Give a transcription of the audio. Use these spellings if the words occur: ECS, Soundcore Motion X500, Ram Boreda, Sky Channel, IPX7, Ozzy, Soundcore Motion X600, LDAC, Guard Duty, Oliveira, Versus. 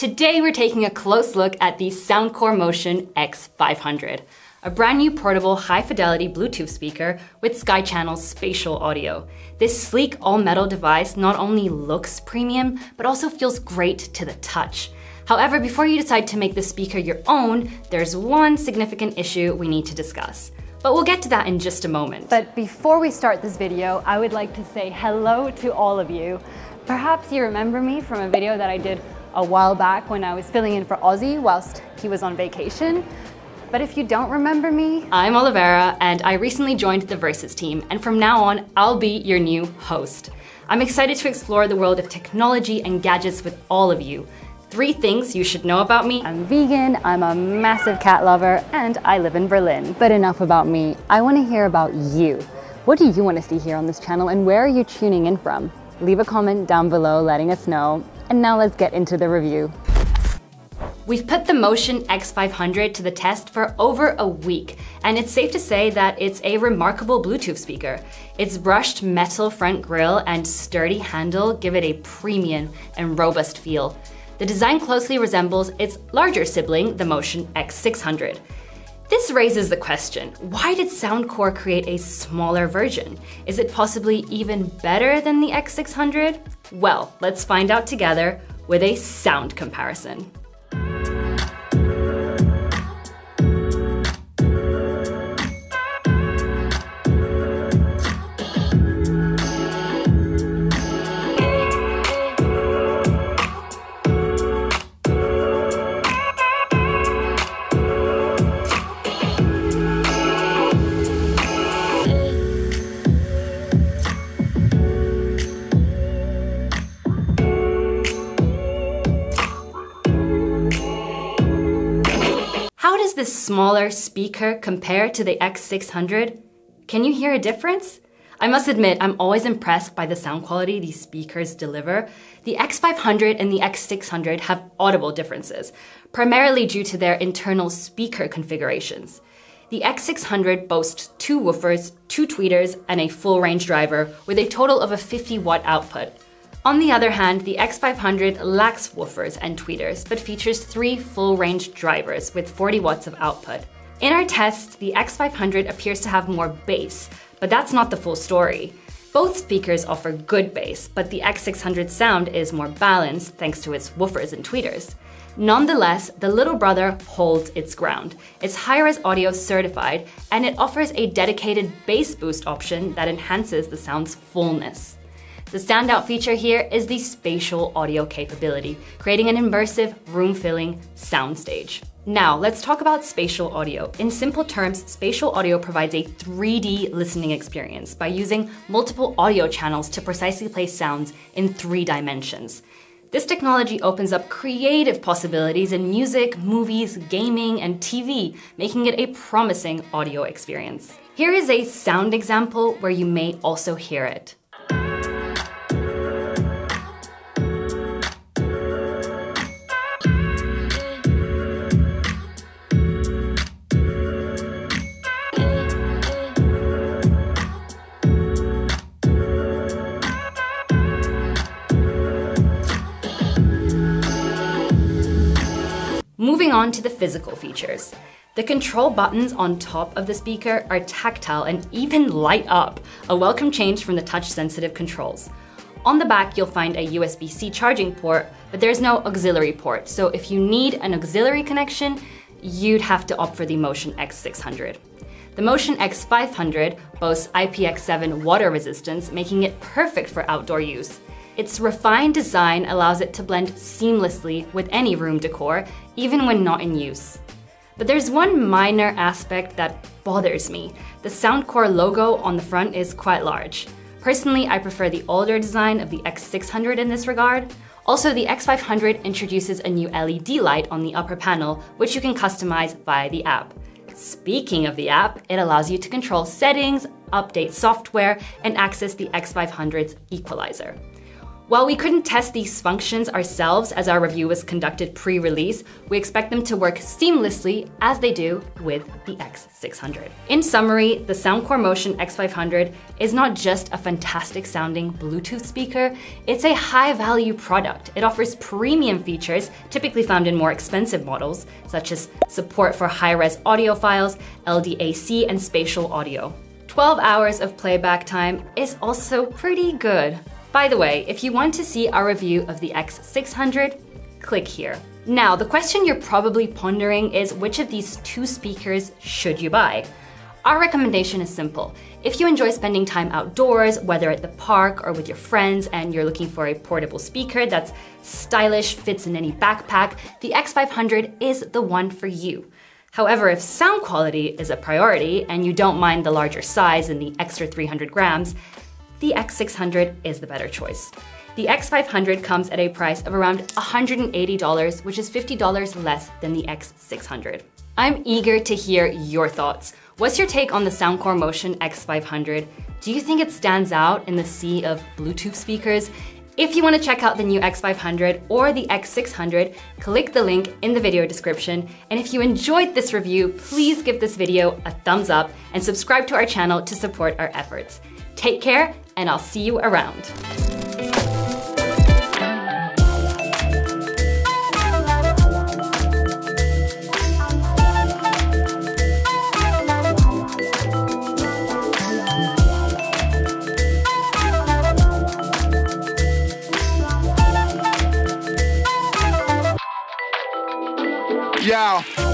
Today we're taking a close look at the Soundcore Motion X500, a brand new portable high-fidelity Bluetooth speaker with Sky Channel's spatial audio. This sleek all-metal device not only looks premium, but also feels great to the touch. However, before you decide to make this speaker your own, there's one significant issue we need to discuss. But we'll get to that in just a moment. But before we start this video, I would like to say hello to all of you. Perhaps you remember me from a video that I did a while back when I was filling in for Ozzy whilst he was on vacation. But if you don't remember me, I'm Oliveira and I recently joined the Versus team, and from now on, I'll be your new host. I'm excited to explore the world of technology and gadgets with all of you. 3 things you should know about me. I'm vegan, I'm a massive cat lover, and I live in Berlin. But enough about me, I wanna hear about you. What do you wanna see here on this channel, and where are you tuning in from? Leave a comment down below letting us know. And now let's get into the review. We've put the Motion X500 to the test for over a week, and it's safe to say that it's a remarkable Bluetooth speaker. Its brushed metal front grille and sturdy handle give it a premium and robust feel. The design closely resembles its larger sibling, the Motion X600. This raises the question, why did Soundcore create a smaller version? Is it possibly even better than the X600? Well, let's find out together with a sound comparison. This smaller speaker compared to the X600? Can you hear a difference? I must admit, I'm always impressed by the sound quality these speakers deliver. The X500 and the X600 have audible differences, primarily due to their internal speaker configurations. The X600 boasts 2 woofers, 2 tweeters, and a full-range driver with a total of a 50-watt output. On the other hand, the X500 lacks woofers and tweeters, but features 3 full-range drivers with 40 watts of output. In our tests, the X500 appears to have more bass, but that's not the full story. Both speakers offer good bass, but the X600 sound is more balanced thanks to its woofers and tweeters. Nonetheless, the little brother holds its ground. It's high-res audio certified, and it offers a dedicated bass boost option that enhances the sound's fullness. The standout feature here is the spatial audio capability, creating an immersive, room-filling soundstage. Now, let's talk about spatial audio. In simple terms, spatial audio provides a 3D listening experience by using multiple audio channels to precisely place sounds in 3 dimensions. This technology opens up creative possibilities in music, movies, gaming, and TV, making it a promising audio experience. Here is a sound example where you may also hear it. Moving on to the physical features. The control buttons on top of the speaker are tactile and even light up, a welcome change from the touch-sensitive controls. On the back, you'll find a USB-C charging port, but there's no auxiliary port, so if you need an auxiliary connection, you'd have to opt for the Motion X600. The Motion X500 boasts IPX7 water resistance, making it perfect for outdoor use. Its refined design allows it to blend seamlessly with any room decor, even when not in use. But there's one minor aspect that bothers me. The Soundcore logo on the front is quite large. Personally, I prefer the older design of the X600 in this regard. Also, the X500 introduces a new LED light on the upper panel, which you can customize via the app. Speaking of the app, it allows you to control settings, update software, and access the X500's equalizer. While we couldn't test these functions ourselves as our review was conducted pre-release, we expect them to work seamlessly as they do with the X600. In summary, the Soundcore Motion X500 is not just a fantastic sounding Bluetooth speaker, it's a high value product. It offers premium features typically found in more expensive models, such as support for high-res audio files, LDAC, and spatial audio. 12 hours of playback time is also pretty good. By the way, if you want to see our review of the X600, click here. Now, the question you're probably pondering is which of these two speakers should you buy? Our recommendation is simple. If you enjoy spending time outdoors, whether at the park or with your friends, and you're looking for a portable speaker that's stylish, fits in any backpack, the X500 is the one for you. However, if sound quality is a priority and you don't mind the larger size and the extra 300 grams, the X600 is the better choice. The X500 comes at a price of around $180, which is $50 less than the X600. I'm eager to hear your thoughts. What's your take on the Soundcore Motion X500? Do you think it stands out in the sea of Bluetooth speakers? If you want to check out the new X500 or the X600, click the link in the video description. And if you enjoyed this review, please give this video a thumbs up and subscribe to our channel to support our efforts. Take care, and I'll see you around. Yeah.